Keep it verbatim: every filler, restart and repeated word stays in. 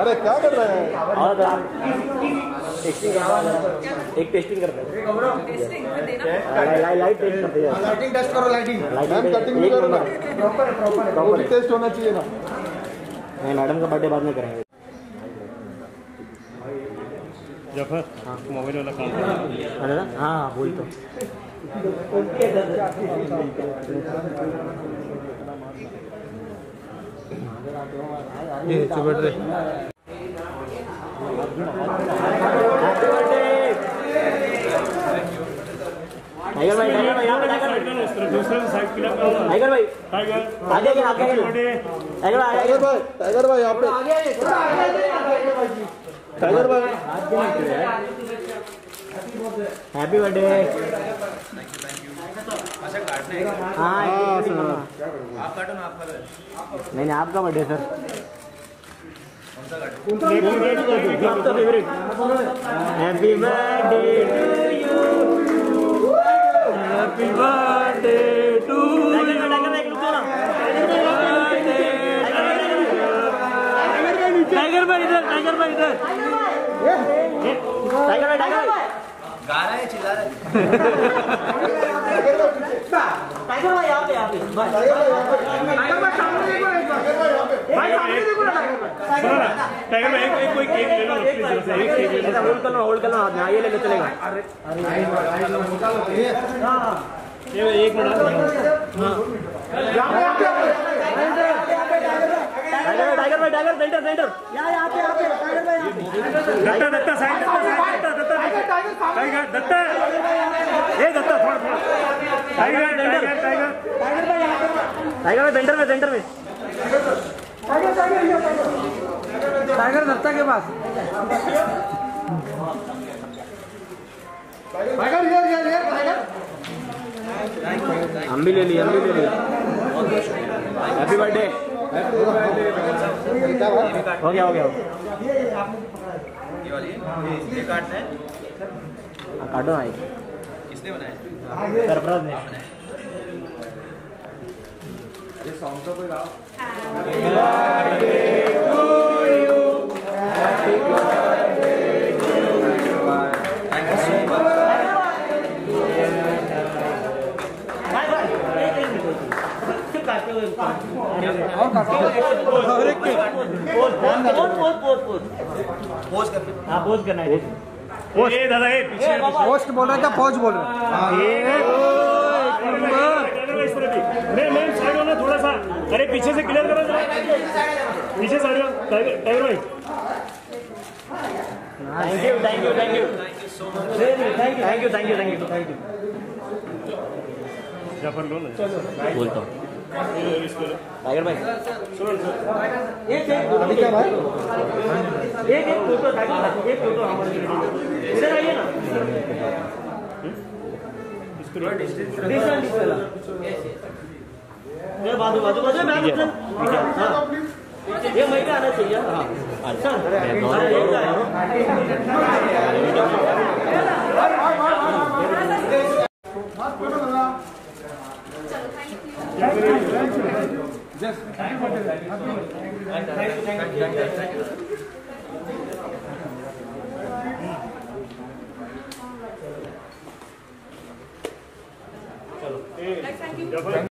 अरे क्या कर रहे हैं? एक टेस्टिंग कर रहे हैं। मैडम का बर्थडे बाद में करेंगे। जफर हाँ मोबाइल वाला काम कर रहा है। हाँ बोल तो ये बर्थडे टाइगर भाई टाइगर भाई यहाँ टाइगर टाइगर भाई आगे आगे आगे टाइगर भाई टाइगर भाई टाइगर भाई यहाँ पे टाइगर भाई हैप्पी बर्थडे। हाँ नहीं नहीं आपका बर्थडे सर। आपका favourite happy birthday Happy birthday to you. Tiger bhai idhar, Tiger bhai idhar. Tiger bhai, Tiger bhai. गा रहा है चिल्ला रहा है। Tiger bhai यहाँ पे यहाँ पे। Tiger bhai सामने देखो एक बार। भाई सामने देखो ना Tiger bhai। Tiger bhai एक कोई केक ले लो एक बार। होल्ड करना होल्ड करना हाँ ये ले ले चलेगा। अरे ये एक मिनट। हाँ। यहाँ पे यहाँ पे Tiger bhai Tiger bhai Tiger center center। यहाँ यहाँ पे यहाँ पे Tiger bhai यहाँ पे। दत्ता दत्ता side दत्ता दत्ता टाइगर दत्ता ये दत्ता थोड़ा थोड़ा टाइगर टाइगर टाइगर टाइगर भाई यहां पे टाइगर में सेंटर में सेंटर में टाइगर टाइगर ये टाइगर टाइगर दत्ता के पास टाइगर ये ये ये टाइगर हम भी ले लिए हम भी ले लिए। हैप्पी बर्थडे हो गया हो गया ये आपने पकड़ा है ये वाली ये काटना है काटो ना। किसने बनाया? सरप्राइज ने। अरे सॉन्ग तो कोई गाओ। Happy birthday to you. Happy birthday to you. Thank you so much. Bye bye. सिर्फ काटते हुए। और काटते हुए। पोज करके। हाँ पोज करना है। पोस्ट दादा ये पीछे पोस्ट बोल रहा था पोज बोल रहा मैं मैं साइड होना थोड़ा सा। अरे पीछे से क्लियर करो पीछे साइड हो टाइगर टाइगर भाई। Thank you thank you thank you thank you thank you thank you thank you Zafar लो बोलता हूँ टाइगर भाई एक एक एक एक फोटो एक फोटो हमारे इधर आइए ना बाजू बाजू बाजू मैं ये महीना आना चाहिए। अच्छा Just thank you for that. Thank you, thank you, thank you. चलो, thank you.